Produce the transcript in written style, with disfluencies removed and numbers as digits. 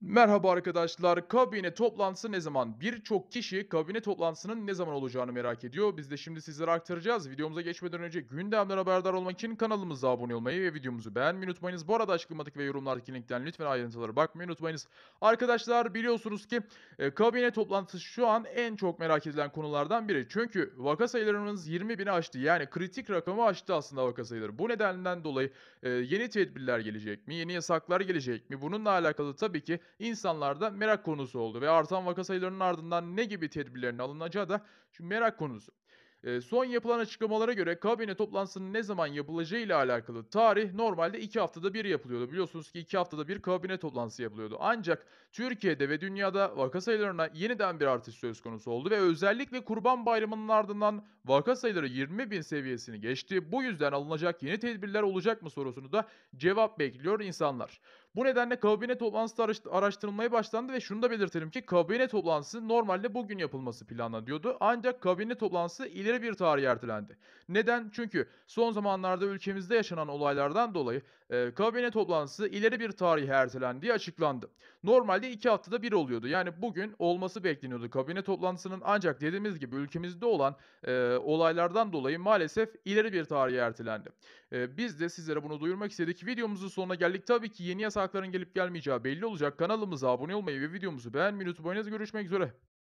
Merhaba arkadaşlar. Kabine toplantısı ne zaman? Birçok kişi kabine toplantısının ne zaman olacağını merak ediyor. Biz de şimdi sizlere aktaracağız. Videomuza geçmeden önce gündemden haberdar olmak için kanalımıza abone olmayı ve videomuzu beğenmeyi unutmayınız. Bu arada açıklamadık ve yorumlardaki linkten lütfen ayrıntılara bakmayı unutmayınız. Arkadaşlar biliyorsunuz ki kabine toplantısı şu an en çok merak edilen konulardan biri. Çünkü vaka sayılarımız 20.000'i aştı. Yani kritik rakamı aştı aslında vaka sayıları. Bu nedenden dolayı yeni tedbirler gelecek mi? Yeni yasaklar gelecek mi? Bununla alakalı tabii ki İnsanlarda merak konusu oldu ve artan vaka sayılarının ardından ne gibi tedbirlerin alınacağı da şimdi merak konusu. Son yapılan açıklamalara göre kabine toplantısının ne zaman yapılacağı ile alakalı tarih normalde 2 haftada bir yapılıyordu. Biliyorsunuz ki 2 haftada bir kabine toplantısı yapılıyordu. Ancak Türkiye'de ve dünyada vaka sayılarına yeniden bir artış söz konusu oldu ve özellikle Kurban Bayramı'nın ardından vaka sayıları 20.000 seviyesini geçti. Bu yüzden alınacak yeni tedbirler olacak mı sorusunu da cevap bekliyor insanlar. Bu nedenle kabine toplantısı araştırılmaya başlandı ve şunu da belirtelim ki kabine toplantısı normalde bugün yapılması planlanıyordu. Ancak kabine toplantısı ileri bir tarih ertelendi. Neden? Çünkü son zamanlarda ülkemizde yaşanan olaylardan dolayı kabine toplantısı ileri bir tarihe ertelendiği açıklandı. Normalde 2 haftada bir oluyordu. Yani bugün olması bekleniyordu kabine toplantısının, ancak dediğimiz gibi ülkemizde olan olaylardan dolayı maalesef ileri bir tarihe ertelendi. Biz de sizlere bunu duyurmak istedik. Videomuzun sonuna geldik. Tabii ki yeni yasakların gelip gelmeyeceği belli olacak. Kanalımıza abone olmayı ve videomuzu beğenmeyi unutmayınız. Görüşmek üzere.